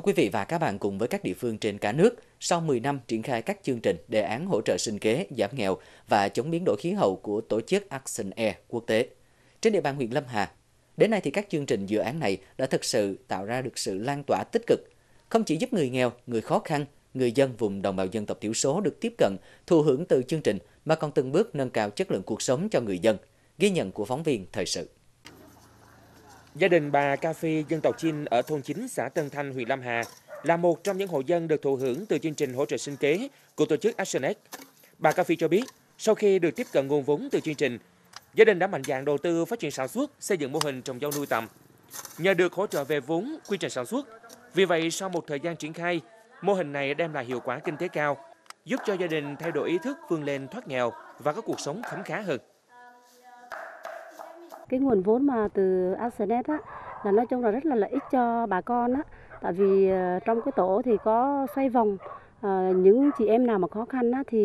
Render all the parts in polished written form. Thưa quý vị và các bạn, cùng với các địa phương trên cả nước, sau 10 năm triển khai các chương trình, đề án hỗ trợ sinh kế, giảm nghèo và chống biến đổi khí hậu của tổ chức ActionAid quốc tế trên địa bàn huyện Lâm Hà, đến nay thì các chương trình dự án này đã thực sự tạo ra được sự lan tỏa tích cực, không chỉ giúp người nghèo, người khó khăn, người dân vùng đồng bào dân tộc thiểu số được tiếp cận, thụ hưởng từ chương trình mà còn từng bước nâng cao chất lượng cuộc sống cho người dân. Ghi nhận của phóng viên thời sự. Gia đình bà Cà Phê dân tộc Chin ở thôn 9 xã Tân Thanh, huyện Lâm Hà là một trong những hộ dân được thụ hưởng từ chương trình hỗ trợ sinh kế của tổ chức ActionAid. Bà Cà Phê cho biết, sau khi được tiếp cận nguồn vốn từ chương trình, gia đình đã mạnh dạn đầu tư phát triển sản xuất, xây dựng mô hình trồng rau nuôi tầm. Nhờ được hỗ trợ về vốn, quy trình sản xuất, vì vậy sau một thời gian triển khai, mô hình này đem lại hiệu quả kinh tế cao, giúp cho gia đình thay đổi ý thức vươn lên thoát nghèo và có cuộc sống khấm khá hơn. Cái nguồn vốn mà từ ActionAid á, là nói chung là rất là lợi ích cho bà con á, tại vì trong cái tổ thì có xoay vòng, những chị em nào mà khó khăn á, thì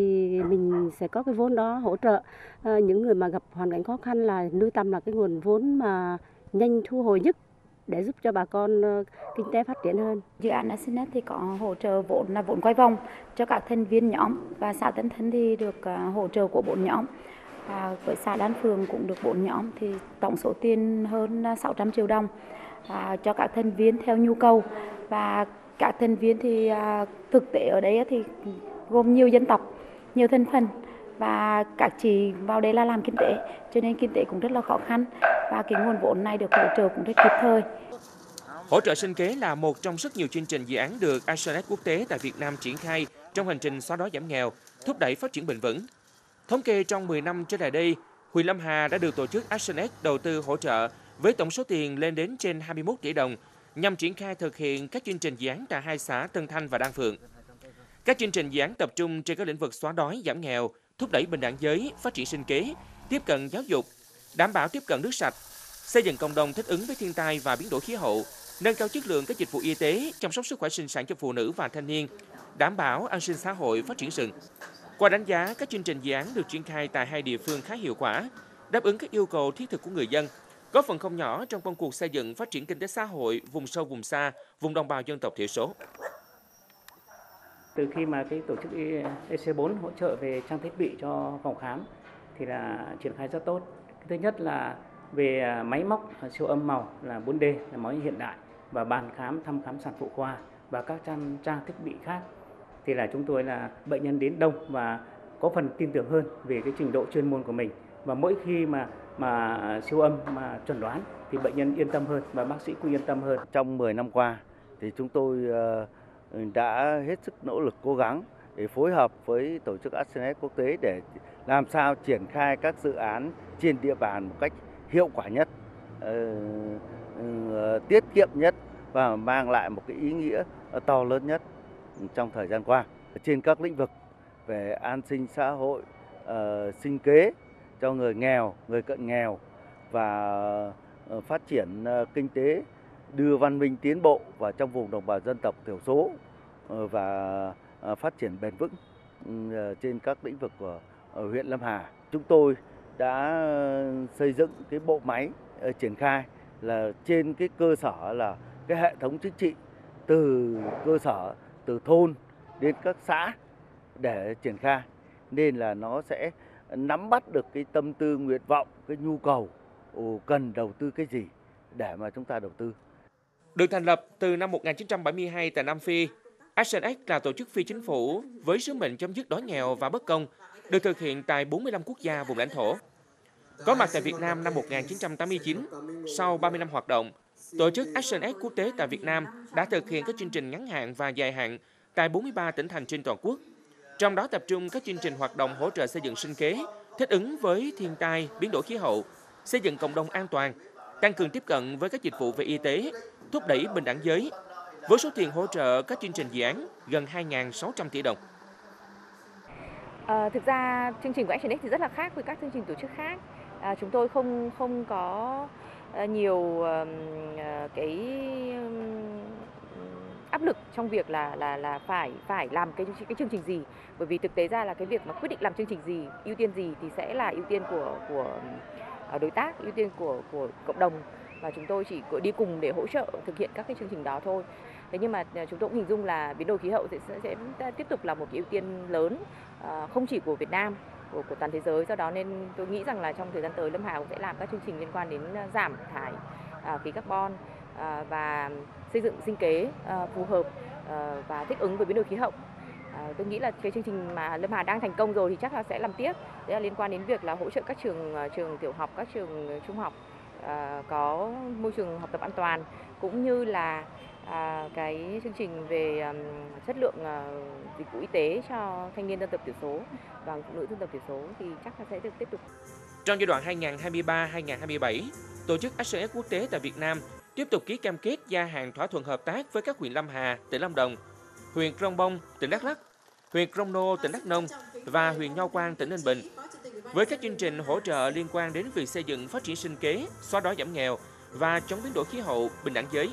mình sẽ có cái vốn đó hỗ trợ. Những người mà gặp hoàn cảnh khó khăn là nuôi tầm là cái nguồn vốn mà nhanh thu hồi nhất để giúp cho bà con kinh tế phát triển hơn. Dự án ActionAid thì có hỗ trợ vốn là vốn quay vòng cho các thành viên nhóm, và xã Tân Thanh thì được hỗ trợ của 4 nhóm. À, với xã Đan Phượng cũng được 4 nhóm, thì tổng số tiền hơn 600 triệu đồng cho các thành viên theo nhu cầu. Và các thành viên thì thực tế ở đây thì gồm nhiều dân tộc, nhiều thành phần, và các chị vào đây là làm kinh tế, cho nên kinh tế cũng rất là khó khăn, và cái nguồn vốn này được hỗ trợ cũng rất kịp thời. Hỗ trợ sinh kế là một trong rất nhiều chương trình dự án được ActionAid quốc tế tại Việt Nam triển khai trong hành trình xóa đói giảm nghèo, thúc đẩy phát triển bền vững. Thống kê trong 10 năm trở lại đây, huyện Lâm Hà đã được tổ chức ActionAid đầu tư hỗ trợ với tổng số tiền lên đến trên 21 tỷ đồng nhằm triển khai thực hiện các chương trình dự án tại hai xã Tân Thanh và Đan Phượng. Các chương trình dự án tập trung trên các lĩnh vực xóa đói, giảm nghèo, thúc đẩy bình đẳng giới, phát triển sinh kế, tiếp cận giáo dục, đảm bảo tiếp cận nước sạch, xây dựng cộng đồng thích ứng với thiên tai và biến đổi khí hậu, nâng cao chất lượng các dịch vụ y tế, chăm sóc sức khỏe sinh sản cho phụ nữ và thanh niên, đảm bảo an sinh xã hội, phát triển rừng. Qua đánh giá, các chương trình dự án được triển khai tại hai địa phương khá hiệu quả, đáp ứng các yêu cầu thiết thực của người dân, góp phần không nhỏ trong công cuộc xây dựng phát triển kinh tế xã hội vùng sâu vùng xa, vùng đồng bào dân tộc thiểu số. Từ khi mà cái tổ chức EC4 hỗ trợ về trang thiết bị cho phòng khám thì là triển khai rất tốt. Thứ nhất là về máy móc siêu âm màu là 4D, là máy hiện đại, và bàn khám thăm khám sản phụ khoa và các trang thiết bị khác. Thì là chúng tôi là bệnh nhân đến đông và có phần tin tưởng hơn về cái trình độ chuyên môn của mình, và mỗi khi mà siêu âm mà chuẩn đoán thì bệnh nhân yên tâm hơn và bác sĩ cũng yên tâm hơn. Trong 10 năm qua thì chúng tôi đã hết sức nỗ lực cố gắng để phối hợp với tổ chức ActionAid quốc tế để làm sao triển khai các dự án trên địa bàn một cách hiệu quả nhất, tiết kiệm nhất và mang lại một cái ý nghĩa to lớn nhất trong thời gian qua trên các lĩnh vực về an sinh xã hội, sinh kế cho người nghèo, người cận nghèo, và phát triển kinh tế, đưa văn minh tiến bộ vào trong vùng đồng bào dân tộc thiểu số, và phát triển bền vững trên các lĩnh vực của huyện Lâm Hà. Chúng tôi đã xây dựng cái bộ máy triển khai là trên cái cơ sở là cái hệ thống chính trị từ cơ sở, từ thôn đến các xã để triển khai, nên là nó sẽ nắm bắt được cái tâm tư, nguyện vọng, cái nhu cầu cần đầu tư cái gì để mà chúng ta đầu tư. Được thành lập từ năm 1972 tại Nam Phi, ActionAid là tổ chức phi chính phủ với sứ mệnh chấm dứt đói nghèo và bất công, được thực hiện tại 45 quốc gia vùng lãnh thổ. Có mặt tại Việt Nam năm 1989, sau 30 năm hoạt động, tổ chức ActionAid quốc tế tại Việt Nam đã thực hiện các chương trình ngắn hạn và dài hạn tại 43 tỉnh thành trên toàn quốc. Trong đó tập trung các chương trình hoạt động hỗ trợ xây dựng sinh kế, thích ứng với thiên tai, biến đổi khí hậu, xây dựng cộng đồng an toàn, tăng cường tiếp cận với các dịch vụ về y tế, thúc đẩy bình đẳng giới, với số tiền hỗ trợ các chương trình dự án gần 2.600 tỷ đồng. Thực ra chương trình của ActionAid thì rất là khác với các chương trình tổ chức khác. Chúng tôi không có nhiều cái áp lực trong việc là phải làm cái chương trình gì, bởi vì thực tế ra là cái việc mà quyết định làm chương trình gì, ưu tiên gì thì sẽ là ưu tiên của đối tác, ưu tiên của cộng đồng, và chúng tôi chỉ đi cùng để hỗ trợ thực hiện các cái chương trình đó thôi. Thế nhưng mà chúng tôi cũng hình dung là biến đổi khí hậu sẽ tiếp tục là một cái ưu tiên lớn, không chỉ của Việt Nam, của toàn thế giới. Do đó nên tôi nghĩ rằng là trong thời gian tới Lâm Hà cũng sẽ làm các chương trình liên quan đến giảm thải khí carbon và xây dựng sinh kế phù hợp và thích ứng với biến đổi khí hậu. Tôi nghĩ là cái chương trình mà Lâm Hà đang thành công rồi thì chắc là sẽ làm tiếp. Đấy là liên quan đến việc là hỗ trợ các trường tiểu học, các trường trung học có môi trường học tập an toàn, cũng như là cái chương trình về chất lượng dịch vụ y tế cho thanh niên dân tộc thiểu số và phụ nữ dân tộc thiểu số thì chắc là sẽ được tiếp tục. Trong giai đoạn 2023-2027, tổ chức ACS quốc tế tại Việt Nam tiếp tục ký cam kết gia hạn thỏa thuận hợp tác với các huyện Lâm Hà, tỉnh Lâm Đồng, huyện Krông Bông, tỉnh Đắk Lắk, huyện Krông Nô, tỉnh Đắk Nông và huyện Nho Quan, tỉnh Ninh Bình với các chương trình hỗ trợ liên quan đến việc xây dựng phát triển sinh kế, xóa đói giảm nghèo và chống biến đổi khí hậu bình đẳng giới.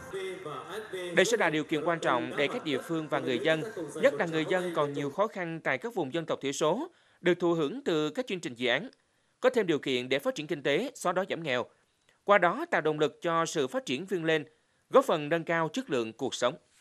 Đây sẽ là điều kiện quan trọng để các địa phương và người dân, nhất là người dân còn nhiều khó khăn tại các vùng dân tộc thiểu số, được thụ hưởng từ các chương trình dự án, có thêm điều kiện để phát triển kinh tế, xóa đói giảm nghèo. Qua đó tạo động lực cho sự phát triển vươn lên, góp phần nâng cao chất lượng cuộc sống.